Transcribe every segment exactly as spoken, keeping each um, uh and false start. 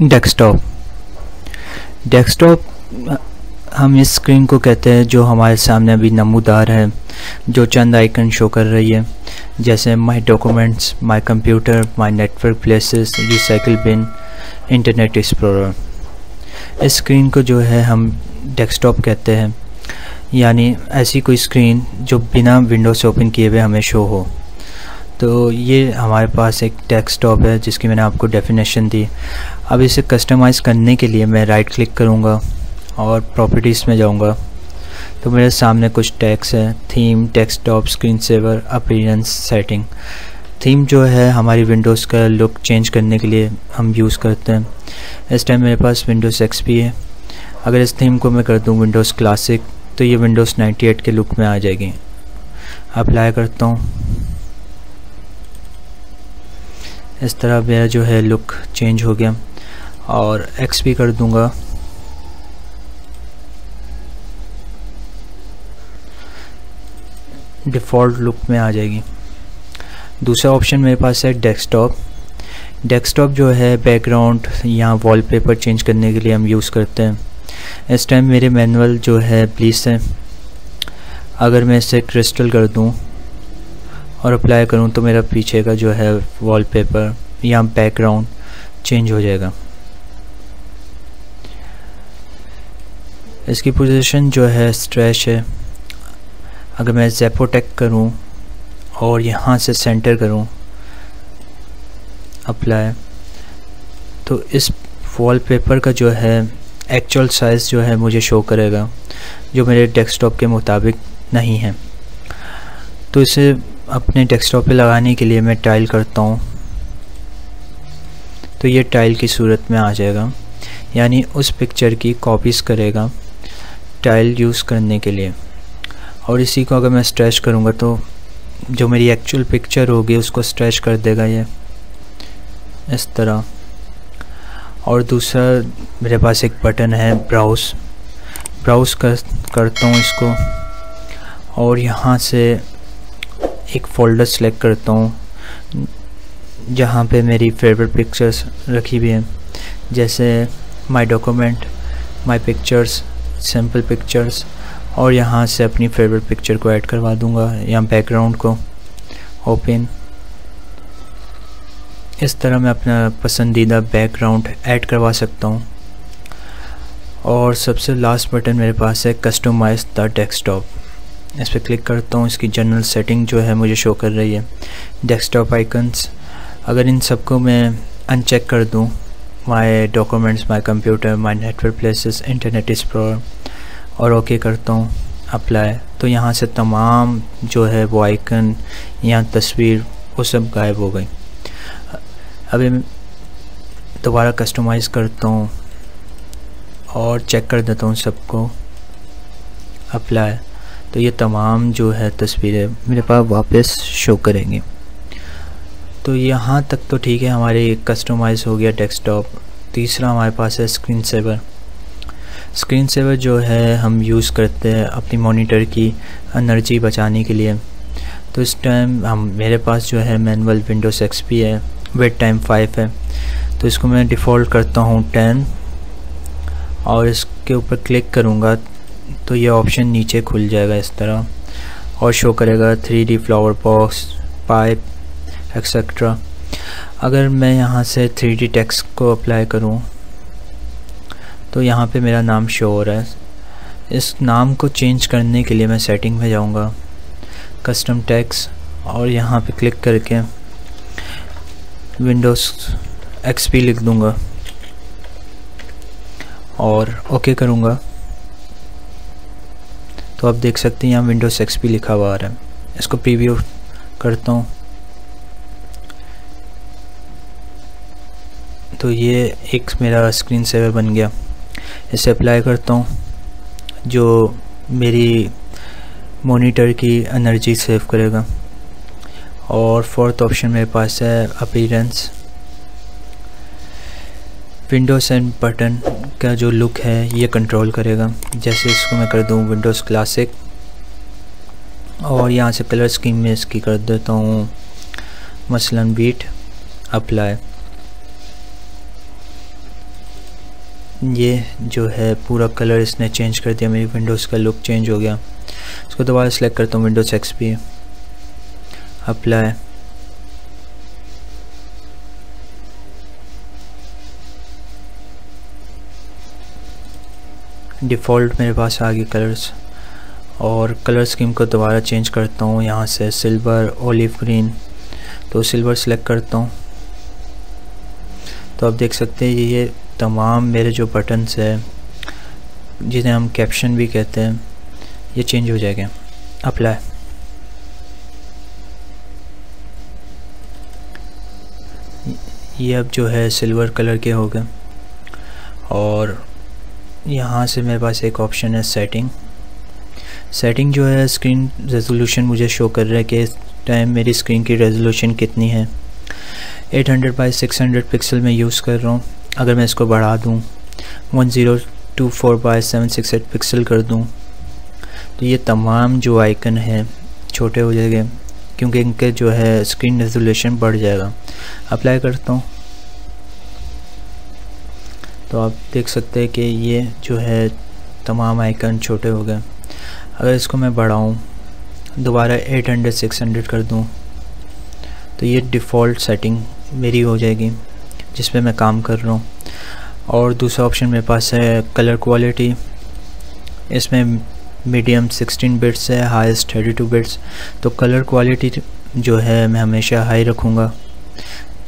Desktop. Desktop हम इस screen को कहते हैं जो हमारे सामने अभी नमूदार है, जो चंद आइकन शो कर रही है, जैसे my documents, my computer, my network places, recycle bin, internet explorer. इस स्क्रीन को जो है हम डेस्कटॉप कहते हैं, यानी ऐसी कोई स्क्रीन जो बिना विंडो से ओपन किए हुए हमें शो हो। तो ये हमारे पास एक डेस्कटॉप है जिसकी मैंने आपको डेफिनेशन दी। अब इसे कस्टमाइज़ करने के लिए मैं राइट क्लिक करूँगा और प्रॉपर्टीज़ में जाऊँगा, तो मेरे सामने कुछ टैग्स हैं, theme, desktop, screen saver, appearance, setting. Theme जो है हमारी विंडोज़ का लुक चेंज करने के लिए हम यूज़ करते हैं। इस टाइम मेरे पास विंडोज़ एक्सपी है। अगर इस थीम को मैं कर दूँ विंडोज़ क्लासिक, तो ये विंडोज़ अट्ठानवे के लुक में आ जाएगी। अप्लाई करता हूँ। इस तरह मेरा जो है लुक चेंज हो गया और एक्सपी कर दूंगा। डिफ़ॉल्ट लुक में आ जाएगी। दूसरा ऑप्शन मेरे पास है डेस्कटॉप। डेस्कटॉप जो है बैकग्राउंड या वॉलपेपर चेंज करने के लिए हम यूज़ करते हैं। इस टाइम मेरे मैनुअल जो है ब्लिस है। अगर मैं इसे क्रिस्टल कर दूं और अप्लाई करूं तो मेरा पीछे का जो है वॉलपेपर या बैकग्राउंड चेंज हो जाएगा। इसकी पोजीशन जो है स्ट्रेच है। अगर मैं जैपोटेक करूं और यहां से सेंटर करूं, अप्लाई, तो इस वॉलपेपर का जो है एक्चुअल साइज़ जो है मुझे शो करेगा, जो मेरे डेस्कटॉप के मुताबिक नहीं है। तो इसे अपने डेस्कटॉप पे लगाने के लिए मैं टाइल करता हूँ, तो ये टाइल की सूरत में आ जाएगा, यानी उस पिक्चर की कॉपीज़ करेगा टाइल यूज़ करने के लिए। और इसी को अगर मैं स्ट्रेच करूँगा तो जो मेरी एक्चुअल पिक्चर होगी उसको स्ट्रेच कर देगा ये इस तरह। और दूसरा मेरे पास एक बटन है ब्राउज़। ब्राउज़ कर, करता हूँ इसको और यहाँ से एक फ़ोल्डर सेलेक्ट करता हूँ जहाँ पे मेरी फेवरेट पिक्चर्स रखी हुई हैं, जैसे my document, my pictures, sample pictures, और यहाँ से अपनी फेवरेट पिक्चर को ऐड करवा दूँगा या बैकग्राउंड को ओपन। इस तरह मैं अपना पसंदीदा बैकग्राउंड ऐड करवा सकता हूँ। और सबसे लास्ट बटन मेरे पास है कस्टमाइज़ द डेस्कटॉप। इस पर क्लिक करता हूँ। इसकी जनरल सेटिंग जो है मुझे शो कर रही है, डेस्कटॉप आइकन्स। अगर इन सबको मैं अनचेक कर दूँ, my documents, my computer, my network places, internet explorer, और ओके करता हूँ, अप्लाई, तो यहाँ से तमाम जो है वो आइकन या तस्वीर वो सब गायब हो गई। अभी दोबारा कस्टमाइज़ करता हूँ और चेक कर देता हूँ सबको, अप्लाई, तो ये तमाम जो है तस्वीरें मेरे पास वापस शो करेंगी। तो यहाँ तक तो ठीक है, हमारे कस्टमाइज़ हो गया डेस्कटॉप। तीसरा हमारे पास है स्क्रीन सेवर। स्क्रीन सेवर जो है हम यूज़ करते हैं अपनी मॉनिटर की एनर्जी बचाने के लिए। तो इस टाइम हम मेरे पास जो है मैनुअल विंडोज़ एक्सपी है, वेट टाइम फाइव है, तो इसको मैं डिफ़ॉल्ट करता हूँ टेन और इसके ऊपर क्लिक करूँगा तो ये ऑप्शन नीचे खुल जाएगा इस तरह और शो करेगा three D flower box, pipe, etcetera. अगर मैं यहाँ से थ्री डी टेक्स्ट को अप्लाई करूँ तो यहाँ पे मेरा नाम शो हो रहा है। इस नाम को चेंज करने के लिए मैं सेटिंग में जाऊँगा, कस्टम टेक्स्ट, और यहाँ पे क्लिक करके विंडोज़ एक्सपी लिख दूँगा और ओके करूँगा। तो आप देख सकते हैं यहाँ विंडोज़ एक्सपी लिखा हुआ आ रहा है। इसको प्रीव्यू करता हूँ तो ये एक मेरा स्क्रीन सेवर बन गया। इसे अप्लाई करता हूँ जो मेरी मॉनिटर की एनर्जी सेव करेगा। और फोर्थ ऑप्शन मेरे पास है अपीयरेंस। विंडोज़ एंड बटन का जो लुक है ये कंट्रोल करेगा, जैसे इसको मैं कर दूं विंडोज़ क्लासिक और यहाँ से कलर स्कीम में इसकी कर देता हूँ मसलन बीट, अप्लाई। ये जो है पूरा कलर इसने चेंज कर दिया, मेरी विंडोज़ का लुक चेंज हो गया। इसको दोबारा सेलेक्ट करता हूँ, विंडोज़ एक्सपी, अप्लाई। डिफ़ॉल्ट मेरे पास आ गए कलर्स, और कलर स्कीम को दोबारा चेंज करता हूँ यहाँ से सिल्वर, ओलिव ग्रीन, तो सिल्वर सेलेक्ट करता हूँ। तो आप देख सकते हैं ये तमाम मेरे जो बटन्स है, जिन्हें हम कैप्शन भी कहते हैं, ये चेंज हो जाएगा। अप्लाई। ये अब जो है सिल्वर कलर के हो गए। और यहाँ से मेरे पास एक ऑप्शन है सेटिंग। सेटिंग जो है स्क्रीन रेजोल्यूशन मुझे शो कर रहा है कि इस टाइम मेरी स्क्रीन की रेजोल्यूशन कितनी है। Eight hundred by six hundred pixel में यूज़ कर रहा हूँ। अगर मैं इसको बढ़ा दूँ, one zero two four by seven six eight pixel कर दूँ, तो ये तमाम जो आइकन है छोटे हो जाएंगे, क्योंकि इनके जो है स्क्रीन रेजोल्यूशन बढ़ जाएगा। अप्लाई करता हूँ, तो आप देख सकते हैं कि ये जो है तमाम आइकन छोटे हो गए। अगर इसको मैं बढ़ाऊँ, दोबारा एट हंड्रेड सिक्स हंड्रेड कर दूँ, तो ये डिफ़ॉल्ट सेटिंग मेरी हो जाएगी जिस पे मैं काम कर रहा हूँ। और दूसरा ऑप्शन मेरे पास है कलर क्वालिटी। इसमें मीडियम सिक्सटीन बिट्स है, हाईएस्ट थर्टी टू बिट्स। तो कलर क्वालिटी जो है मैं हमेशा हाई रखूँगा,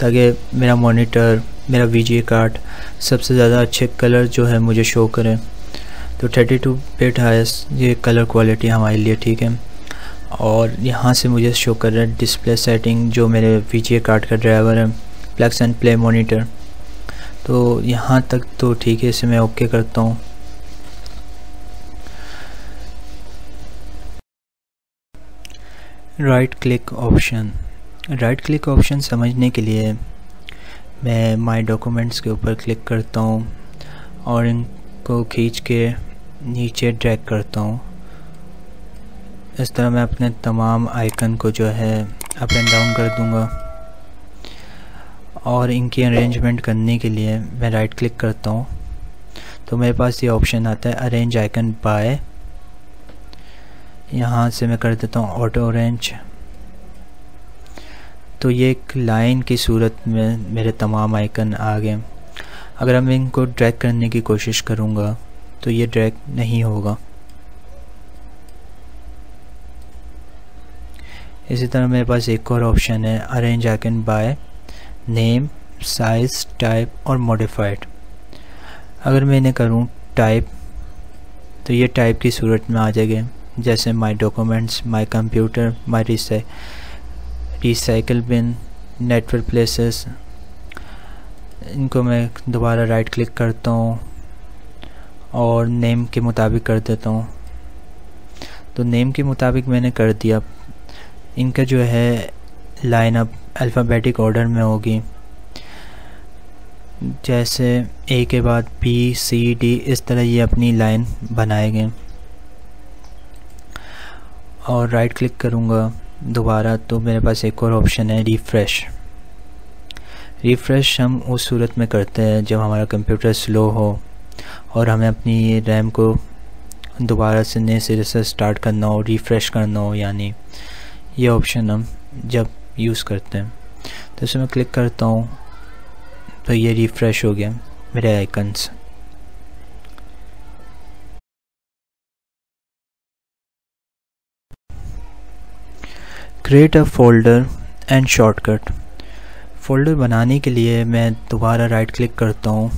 ताकि मेरा मॉनिटर, मेरा वीजीए कार्ड सबसे ज़्यादा अच्छे कलर जो है मुझे शो करें। तो थर्टी टू बिट हाईएस्ट, ये कलर क्वालिटी हमारे लिए ठीक है। और यहाँ से मुझे शो कर रहा है डिस्प्ले सेटिंग, जो मेरे वीजीए कार्ड का ड्राइवर है, प्लग्स एंड प्ले मॉनिटर। तो यहाँ तक तो ठीक है, इसे मैं ओके करता हूँ। Right click option. Right click option समझने के लिए मैं माय डॉक्यूमेंट्स के ऊपर क्लिक करता हूँ और इनको खींच के नीचे ड्रैग करता हूँ। इस तरह मैं अपने तमाम आइकन को जो है अप एंड डाउन कर दूँगा। और इनकी अरेंजमेंट करने के लिए मैं राइट क्लिक करता हूँ, तो मेरे पास ये ऑप्शन आता है अरेंज आइकन बाय। यहाँ से मैं कर देता हूँ ऑटो अरेंज। तो ये एक लाइन की सूरत में मेरे तमाम आइकन आ गए। अगर मैं इनको ड्रैग करने की कोशिश करूँगा तो ये ड्रैग नहीं होगा। इसी तरह मेरे पास एक और ऑप्शन है arrange icon by name, size, type और मॉडिफाइड। अगर मैं इन्हें करूँ टाइप, तो ये टाइप की सूरत में आ जाएंगे, जैसे my documents, my computer, my recycle bin, network places. इनको मैं दोबारा राइट क्लिक करता हूँ और नेम के मुताबिक कर देता हूँ। तो नेम के मुताबिक मैंने कर दिया। इनका जो है लाइन अप अल्फ़ाबेटिक ऑर्डर में होगी, जैसे ए के बाद बी, सी, डी, इस तरह ये अपनी लाइन बनाएंगे। और राइट क्लिक करूँगा दोबारा, तो मेरे पास एक और ऑप्शन है रिफ़्रेश। रिफ़्रेश हम उस सूरत में करते हैं जब हमारा कंप्यूटर स्लो हो और हमें अपनी रैम को दोबारा से नए सिरे से स्टार्ट करना हो, रिफ़्रेश करना हो, यानी ये ऑप्शन हम जब यूज़ करते हैं। तो इसे मैं क्लिक करता हूँ, तो ये रिफ़्रेश हो गया मेरे icons. Create a folder and shortcut. Folder बनाने के लिए मैं दोबारा राइट क्लिक करता हूँ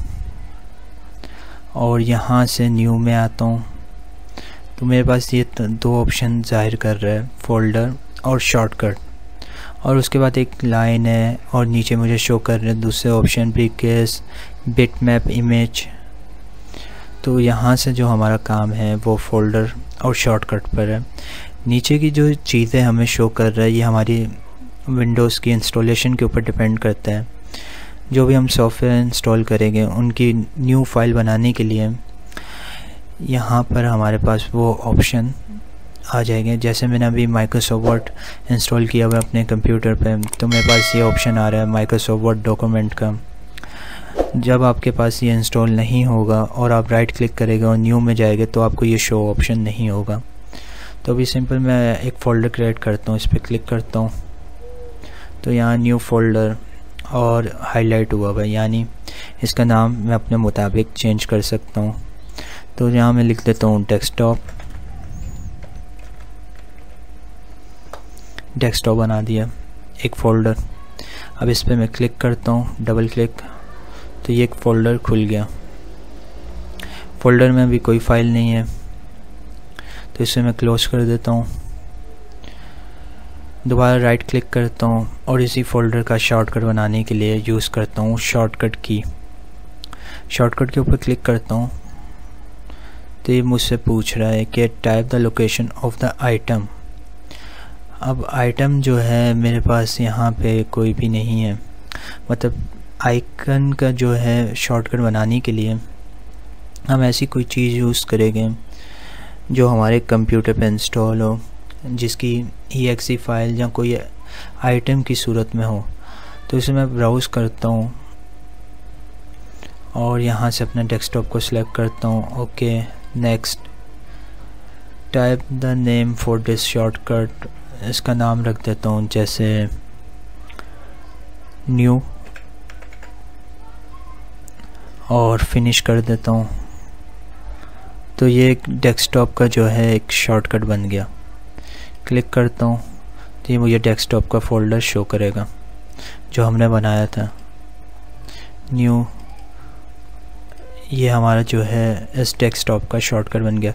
और यहाँ से न्यू में आता हूँ। तो मेरे पास ये दो ऑप्शन जाहिर कर रहा है, फोल्डर और शॉर्टकट। और उसके बाद एक लाइन है और नीचे मुझे शो कर रहे हैं दूसरे ऑप्शन भी, केस, बिट मैप, इमेज। तो यहाँ से जो हमारा काम है वो फोल्डर और शॉर्टकट पर है। नीचे की जो चीज़ें हमें शो कर रहा है, ये हमारी विंडोज़ की इंस्टॉलेशन के ऊपर डिपेंड करता है। जो भी हम सॉफ्टवेयर इंस्टॉल करेंगे, उनकी न्यू फाइल बनाने के लिए यहाँ पर हमारे पास वो ऑप्शन आ जाएंगे। जैसे मैंने अभी माइक्रोसॉफ्ट वर्ड इंस्टॉल किया हुआ अपने कंप्यूटर पे, तो मेरे पास ये ऑप्शन आ रहा है माइक्रोसॉफ्ट वर्ड डॉक्यूमेंट का। जब आपके पास ये इंस्टॉल नहीं होगा और आप राइट क्लिक करेंगे और न्यू में जाएंगे तो आपको ये शो ऑप्शन नहीं होगा। तो अभी सिंपल मैं एक फ़ोल्डर क्रिएट करता हूँ, इस पर क्लिक करता हूँ तो यहाँ न्यू फ़ोल्डर और हाईलाइट हुआ हुआ है, यानी इसका नाम मैं अपने मुताबिक चेंज कर सकता हूँ। तो यहाँ मैं लिख देता हूँ डेस्कटॉप, डेस्कटॉप बना दिया एक फ़ोल्डर। अब इस पर मैं क्लिक करता हूँ, डबल क्लिक, तो ये एक फ़ोल्डर खुल गया। फ़ोल्डर में भी कोई फ़ाइल नहीं है तो इसे मैं क्लोज कर देता हूँ। दोबारा राइट क्लिक करता हूँ और इसी फ़ोल्डर का शॉर्टकट बनाने के लिए यूज़ करता हूँ शॉर्टकट की। शॉर्टकट के ऊपर क्लिक करता हूँ तो ये मुझसे पूछ रहा है कि type the location of the item. अब आइटम जो है मेरे पास यहाँ पे कोई भी नहीं है, मतलब आइकन का जो है शॉर्टकट बनाने के लिए हम ऐसी कोई चीज़ यूज़ करेंगे जो हमारे कंप्यूटर पे इंस्टॉल हो, जिसकी ई एक्स ई फाइल या कोई आइटम की सूरत में हो। तो इसे मैं ब्राउज़ करता हूँ और यहाँ से अपने डेस्कटॉप को सिलेक्ट करता हूँ। Okay, next, type the name for this shortcut, इसका नाम रख देता हूँ जैसे न्यू और फिनिश कर देता हूँ। तो ये एक डेस्कटॉप का जो है एक शॉर्टकट बन गया। क्लिक करता हूँ तो ये मुझे डेस्कटॉप का फ़ोल्डर शो करेगा जो हमने बनाया था। न्यू, ये हमारा जो है इस डेस्कटॉप का शॉर्टकट बन गया।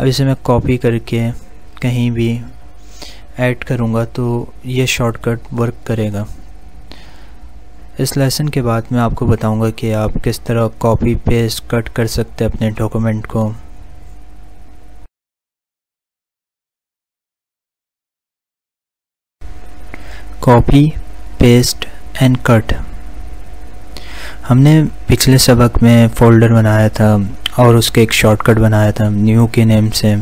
अब इसे मैं कॉपी करके कहीं भी ऐड करूँगा तो ये शॉर्टकट वर्क करेगा। इस लेसन के बाद मैं आपको बताऊंगा कि आप किस तरह कॉपी पेस्ट कट कर सकते हैं अपने डॉक्यूमेंट को। Copy paste and cut. हमने पिछले सबक में फ़ोल्डर बनाया था और उसके एक शॉर्टकट बनाया था न्यू के नेम से।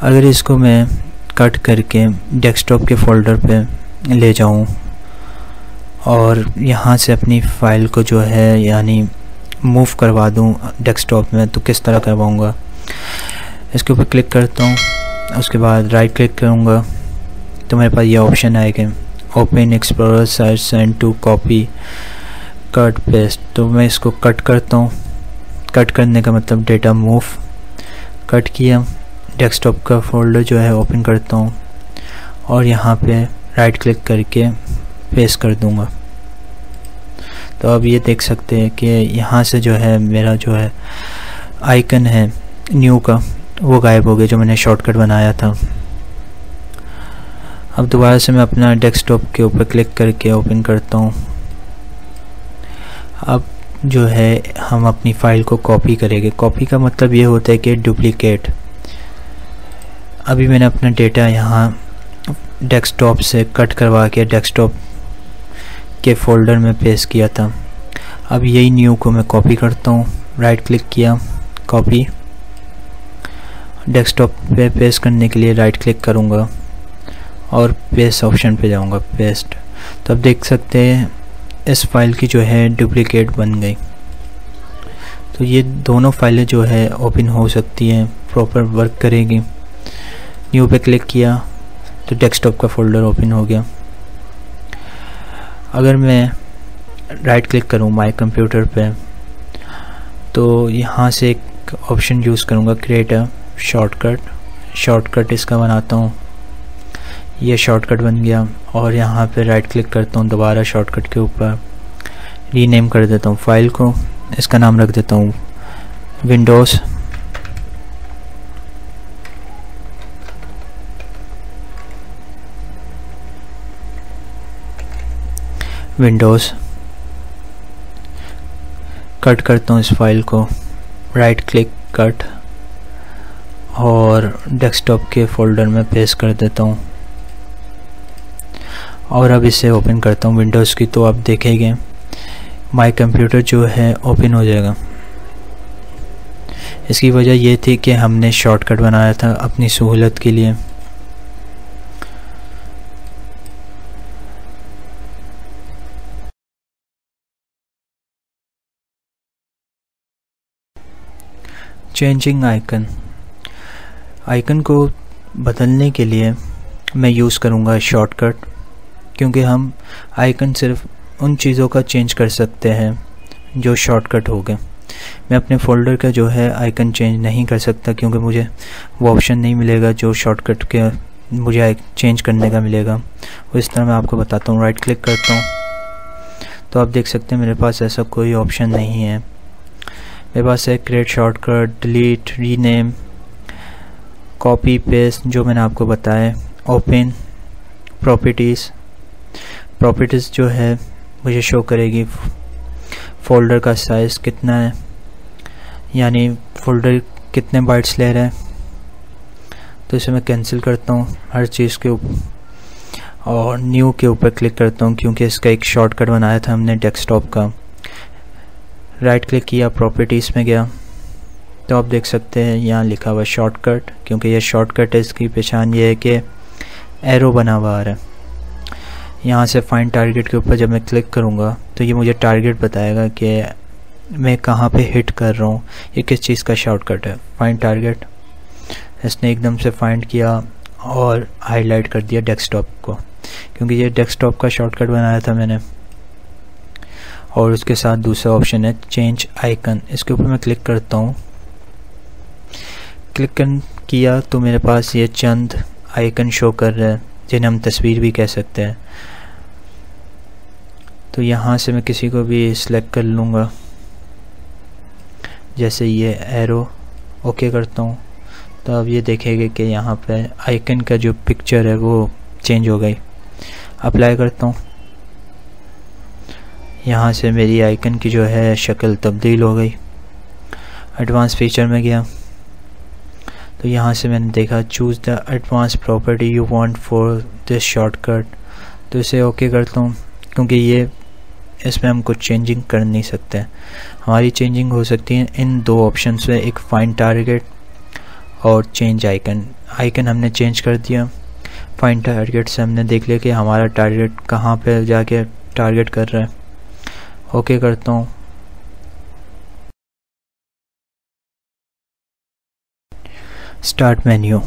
अगर इसको मैं कट करके डेस्कटॉप के फ़ोल्डर पे ले जाऊं और यहाँ से अपनी फ़ाइल को जो है यानी मूव करवा दूँ डेस्कटॉप में, तो किस तरह करवाऊँगा? इसके ऊपर क्लिक करता हूँ, उसके बाद राइट क्लिक करूँगा तो मेरे पास ये ऑप्शन आएगा open explorer search and to copy cut paste. तो मैं इसको कट करता हूँ। कट करने का मतलब डेटा मूव, कट किया, डेस्कटॉप का फोल्डर जो है ओपन करता हूँ और यहाँ पे राइट क्लिक करके पेस्ट कर दूँगा। तो अब ये देख सकते हैं कि यहाँ से जो है मेरा जो है आइकन है न्यू का वो गायब हो गया जो मैंने शॉर्टकट बनाया था। अब दोबारा से मैं अपना डेस्कटॉप के ऊपर क्लिक करके ओपन करता हूँ। अब जो है हम अपनी फ़ाइल को कॉपी करेंगे। कॉपी का मतलब ये होता है कि डुप्लीकेट। अभी मैंने अपना डेटा यहाँ डेस्कटॉप से कट करवा के डेस्कटॉप के फ़ोल्डर में पेस्ट किया था। अब यही न्यू को मैं कॉपी करता हूँ, राइट क्लिक किया, कॉपी, डेस्कटॉप पे पेस्ट करने के लिए राइट क्लिक करूँगा और पेस्ट ऑप्शन पे जाऊँगा, पेस्ट। तो अब देख सकते हैं इस फाइल की जो है डुप्लीकेट बन गई। तो ये दोनों फाइलें जो है ओपन हो सकती हैं, प्रॉपर वर्क करेगी। न्यू पे क्लिक किया तो डेस्कटॉप का फ़ोल्डर ओपन हो गया। अगर मैं राइट क्लिक करूँ माय कंप्यूटर पे तो यहाँ से एक ऑप्शन यूज़ करूँगा क्रिएट अ शॉर्टकट। शॉर्टकट इसका बनाता हूँ, ये शॉर्टकट बन गया और यहाँ पे राइट क्लिक करता हूँ, दोबारा शॉर्टकट के ऊपर रीनेम कर देता हूँ फाइल को। इसका नाम रख देता हूँ विंडोज़ विंडोज़ कट करता हूँ इस फाइल को, राइट क्लिक कट और डेस्कटॉप के फ़ोल्डर में पेस्ट कर देता हूँ और अब इसे ओपन करता हूँ विंडोज़ की। तो आप देखेंगे माय कंप्यूटर जो है ओपन हो जाएगा। इसकी वजह यह थी कि हमने शॉर्टकट बनाया था अपनी सहूलत के लिए। चेंजिंग आइकन, आइकन को बदलने के लिए मैं यूज़ करूँगा शॉर्टकट, क्योंकि हम आइकन सिर्फ उन चीज़ों का चेंज कर सकते हैं जो शॉर्टकट हो गए। मैं अपने फ़ोल्डर का जो है आइकन चेंज नहीं कर सकता, क्योंकि मुझे वो ऑप्शन नहीं मिलेगा जो शॉर्टकट के मुझे चेंज करने का मिलेगा। और इस तरह मैं आपको बताता हूँ, राइट क्लिक करता हूँ तो आप देख सकते हैं मेरे पास ऐसा कोई ऑप्शन नहीं है। मेरे पास है create shortcut, delete, rename, copy paste जो मैंने आपको बताया, ओपन, प्रॉपर्टीज़। प्रॉपर्टीज़ जो है मुझे शो करेगी फ़ोल्डर का साइज़ कितना है, यानी फ़ोल्डर कितने बाइट्स ले रहा है। तो इसे मैं कैंसिल करता हूँ हर चीज़ के ऊपर और न्यू के ऊपर क्लिक करता हूँ, क्योंकि इसका एक शॉर्टकट बनाया था हमने डेस्कटॉप का। राइट क्लिक किया, प्रॉपर्टीज़ में गया तो आप देख सकते हैं यहाँ लिखा हुआ शॉर्टकट, क्योंकि यह शॉर्टकट है। इसकी पहचान यह है कि एरो बना हुआ आ रहा है। यहाँ से फाइंड टारगेट के ऊपर जब मैं क्लिक करूँगा तो ये मुझे टारगेट बताएगा कि मैं कहाँ पे हिट कर रहा हूँ, ये किस चीज़ का शॉर्टकट है। फाइंड टारगेट, इसने एकदम से फाइंड किया और हाईलाइट कर दिया डेस्कटॉप को, क्योंकि ये डेस्कटॉप का शॉर्टकट बनाया था मैंने। और उसके साथ दूसरा ऑप्शन है चेंज आइकन, इसके ऊपर मैं क्लिक करता हूँ। क्लिक किया तो मेरे पास ये चंद आइकन शो कर रहा है, जिन्हें हम तस्वीर भी कह सकते हैं। तो यहाँ से मैं किसी को भी सिलेक्ट कर लूँगा, जैसे ये एरो। ओके करता हूँ तो आप ये देखेंगे कि यहाँ पे आइकन का जो पिक्चर है वो चेंज हो गई। अप्लाई करता हूँ, यहाँ से मेरी आइकन की जो है शक्ल तब्दील हो गई। एडवांस फीचर में गया तो यहाँ से मैंने देखा choose the advance property you want for this shortcut, तो इसे ओके करता हूँ, क्योंकि ये इसमें हम कुछ चेंजिंग कर नहीं सकते। हमारी चेंजिंग हो सकती है इन दो ऑप्शन में, एक फाइंड टारगेट और चेंज आइकन। आइकन हमने चेंज कर दिया, फाइंड टारगेट से हमने देख लिया कि हमारा टारगेट कहाँ पे जाके टारगेट कर रहा है। ओके करता हूँ, स्टार्ट मेन्यू,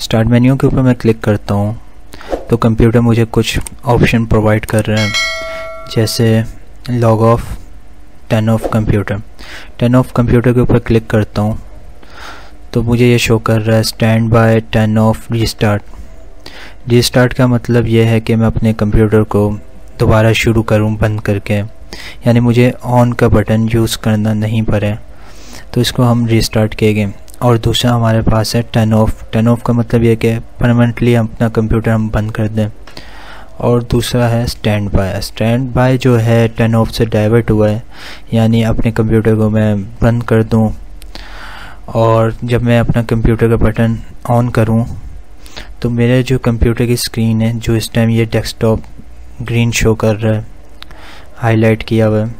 स्टार्ट मेन्यू के ऊपर मैं क्लिक करता हूँ तो कंप्यूटर मुझे कुछ ऑप्शन प्रोवाइड कर रहे हैं, जैसे log off, turn off computer. Turn off computer के ऊपर क्लिक करता हूँ तो मुझे ये शो कर रहा है stand by, turn off, restart. Restart का मतलब यह है कि मैं अपने कंप्यूटर को दोबारा शुरू करूँ बंद करके, यानी मुझे ऑन का बटन यूज़ करना नहीं पड़े, तो इसको हम रीस्टार्ट कहेंगे। और दूसरा हमारे पास है टर्न ऑफ। टर्न ऑफ का मतलब यह है कि परमानेंटली अपना कंप्यूटर हम बंद कर दें। और दूसरा है स्टैंड बाय। स्टैंड बाय जो है टर्न ऑफ से डाइवर्ट हुआ है, यानी अपने कंप्यूटर को मैं बंद कर दूँ और जब मैं अपना कंप्यूटर का बटन ऑन करूं तो मेरे जो कंप्यूटर की स्क्रीन है, जो इस टाइम ये डेस्कटॉप ग्रीन शो कर रहा है, हाईलाइट किया हुआ है,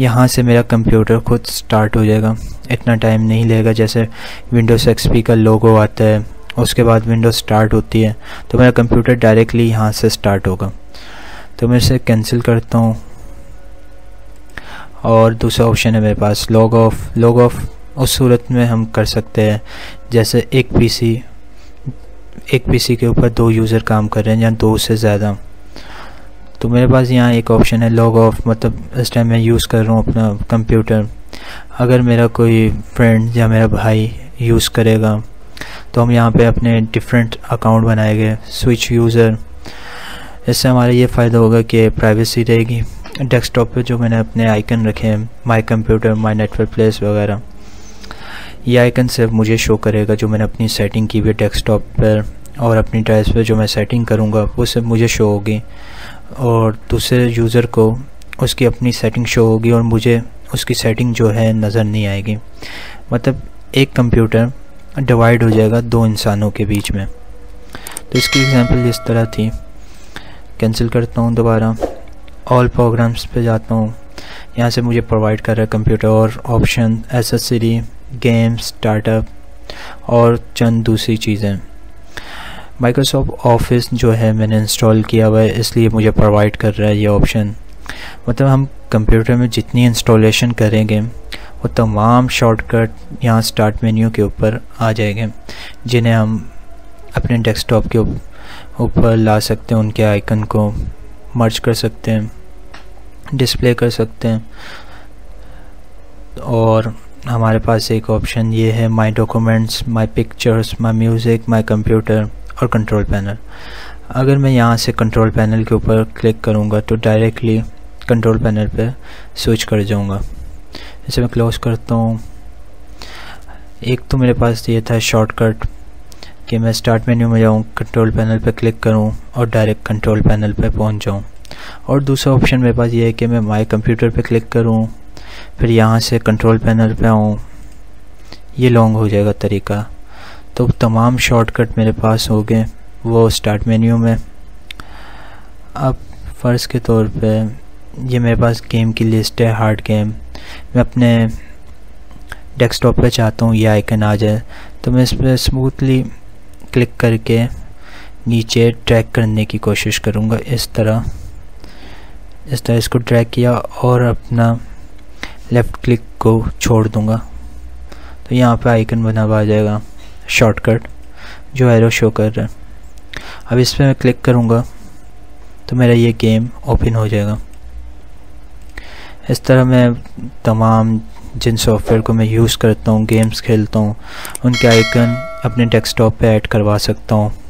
यहाँ से मेरा कंप्यूटर खुद स्टार्ट हो जाएगा। इतना टाइम नहीं लगेगा, जैसे विंडोज़ एक्सपी का लोगो आता है उसके बाद विंडोज़ स्टार्ट होती है, तो मेरा कंप्यूटर डायरेक्टली यहाँ से स्टार्ट होगा। तो मैं इसे कैंसिल करता हूँ और दूसरा ऑप्शन है मेरे पास लॉग ऑफ। लॉग ऑफ उस सूरत में हम कर सकते हैं जैसे एक पीसी एक पीसी के ऊपर दो यूज़र काम कर रहे हैं या दो से ज़्यादा। तो मेरे पास यहाँ एक ऑप्शन है लॉग ऑफ, मतलब इस टाइम मैं यूज़ कर रहा हूँ अपना कंप्यूटर, अगर मेरा कोई फ्रेंड या मेरा भाई यूज़ करेगा तो हम यहाँ पे अपने डिफरेंट अकाउंट बनाएंगे, स्विच यूज़र। इससे हमारा ये फ़ायदा होगा कि प्राइवेसी रहेगी। डेस्कटॉप पे जो मैंने अपने आइकन रखे हैं, my computer, my network place वगैरह, ये आइकन सिर्फ मुझे शो करेगा जो मैंने अपनी सेटिंग की हुई है डेस्कटॉप पर, और अपनी ड्राइव पर जो मैं सेटिंग करूँगा वो सिर्फ मुझे शो होगी, और दूसरे यूज़र को उसकी अपनी सेटिंग शो होगी और मुझे उसकी सेटिंग जो है नज़र नहीं आएगी। मतलब एक कंप्यूटर डिवाइड हो जाएगा दो इंसानों के बीच में। तो इसकी एग्जांपल इस तरह थी। कैंसिल करता हूँ, दोबारा ऑल प्रोग्राम्स पे जाता हूँ, यहाँ से मुझे प्रोवाइड कर रहा है कंप्यूटर और ऑप्शन, एसेसरी, गेम्स, स्टार्टअप और चंद दूसरी चीज़ें। माइक्रोसॉफ्ट ऑफिस जो है मैंने इंस्टॉल किया हुआ है, इसलिए मुझे प्रोवाइड कर रहा है ये ऑप्शन। मतलब हम कंप्यूटर में जितनी इंस्टॉलेशन करेंगे वो तमाम शॉर्टकट यहाँ स्टार्ट मेन्यू के ऊपर आ जाएंगे, जिन्हें हम अपने डेस्कटॉप के ऊपर ला सकते हैं, उनके आइकन को मर्ज कर सकते हैं, डिस्प्ले कर सकते हैं। और हमारे पास एक ऑप्शन ये है my documents, my pictures, my music, my computer और कंट्रोल पैनल। अगर मैं यहाँ से कंट्रोल पैनल के ऊपर क्लिक करूँगा तो डायरेक्टली कंट्रोल पैनल पे स्विच कर जाऊँगा। इसे मैं क्लोज करता हूँ। एक तो मेरे पास ये था शॉर्टकट कि मैं स्टार्ट मेन्यू में जाऊँ, कंट्रोल पैनल पे क्लिक करूँ और डायरेक्ट कंट्रोल पैनल पे पहुँच जाऊँ। और दूसरा ऑप्शन मेरे पास ये है कि मैं माय कंप्यूटर पे क्लिक करूँ, फिर यहाँ से कंट्रोल पैनल पे आऊँ। ये लॉन्ग हो जाएगा तरीका। तो तमाम शॉर्टकट मेरे पास हो गए वो स्टार्ट मेन्यू में। अब फ़र्ज़ के तौर पे ये मेरे पास गेम की लिस्ट है, हार्ड गेम। मैं अपने डेस्कटॉप पे चाहता हूँ ये आइकन आ जाए, तो मैं इस पर स्मूथली क्लिक करके नीचे ट्रैक करने की कोशिश करूँगा। इस तरह इस तरह इसको ट्रैक किया और अपना लेफ़्ट क्लिक को छोड़ दूंगा, तो यहाँ पे आइकन बना हुआ आ जाएगा शॉर्टकट जो एरो शो कर रहा है। अब इस पर मैं क्लिक करूँगा तो मेरा ये गेम ओपन हो जाएगा। इस तरह मैं तमाम जिन सॉफ्टवेयर को मैं यूज़ करता हूँ, गेम्स खेलता हूँ, उनके आइकन अपने डेस्कटॉप पे ऐड करवा सकता हूँ।